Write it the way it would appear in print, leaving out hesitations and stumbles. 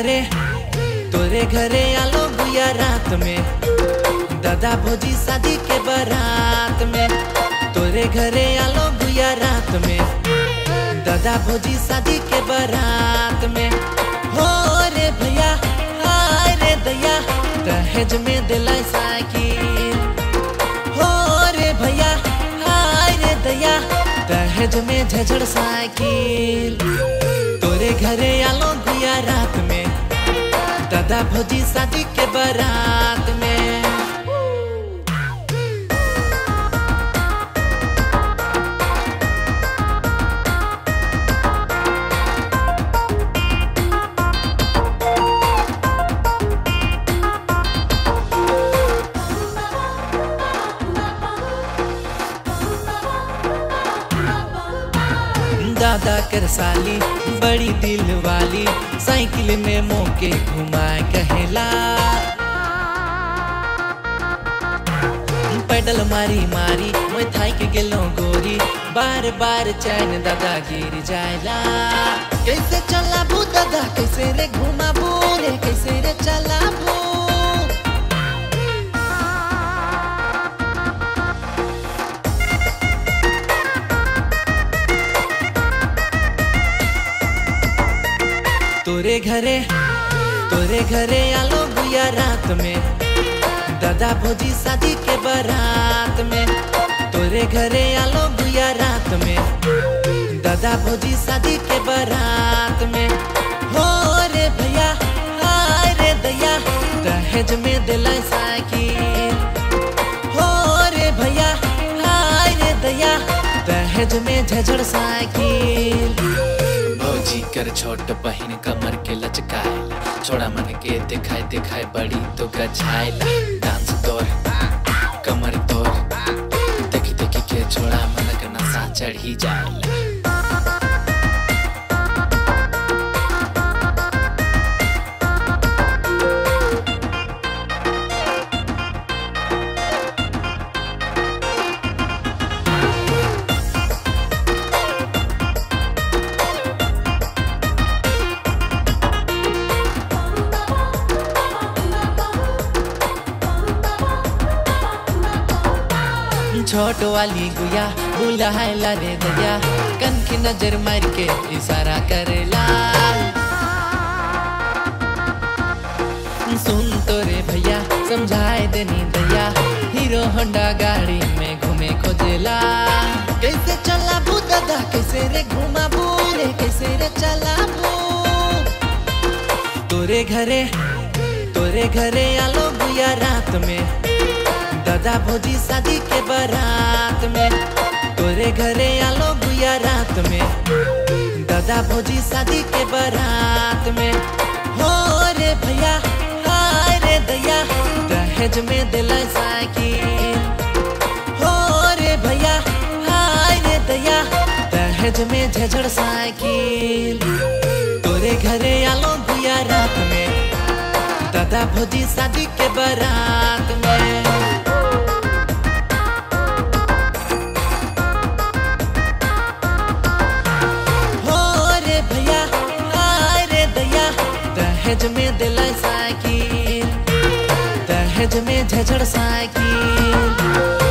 घरे, तोरे घरे आलो गुया रात में, दादा भौजी शादी के बारात में। तोरे घरे आलो गुया रात में, दादा भौजी शादी के बारात में। हो रे भैया हाय रे दया, दहेज में दिलाई साइकिल। हो रे भैया हाय रे दया, दहेज में झझड़ साइकिल। तोरे घरे आलो गुया रात में, दादा भौजी शादी के बारात में। दादा कर साली बड़ी दिल वाली, साइकिल में मोके घुमाए कहला। पैडल मारी मारी मैं थाक गेलो गोरी, बार बार चैन दादा गिर जायला। कैसे चलाबू दादा, कैसे रे घुमाबू रे, कैसे रे चलाबू। तोरे घरे आलो गुया रात में, दादा भौजी शादी के बारात में। तोरे घरे आलो गुया रात में, दादा भौजी शादी के बारात में। हो रे भैया हाय रे दया, दहेज में दिलाई साइकिल। हो रे भैया हाय रे दया, दहेज में झझड़ साइकिल। भौजी कर छोट बहिन कमर के लचकाएला, छोड़ा मन के दिखाई दिखाई बड़ी तो गछाएला। डांस तोर कमर तोर, देखी देखी के छोड़ा मन के नशा चढ़ी जाएला। छोट वाली गुया बुलाएला रे दया, कन की नजर मार के इशारा करेला। सुन तो रे भैया समझाए देनी दया, हीरो होंडा गाड़ी में घूमे खोजेला। कैसे चलाबू दादा, कैसे रे घुमाबू रे, कैसे रे चलाबू। तोरे घरे आलो गुया रात में, दादा भौजी शादी के बारात में। तोरे घरे आलो गुया रात में, दादा भौजी शादी के बारात में। हो रे भैया हाय रे दया, दहेज में दिलाई साइकिल। हो रे भैया हाय रे दया, दहेज में झझड़ साइकिल। तोरे घरे आलो गुया रात में, दादा भौजी शादी के बारात में। दहेज में दिलाई साइकिल, दहेज में झझड़ साइकिल।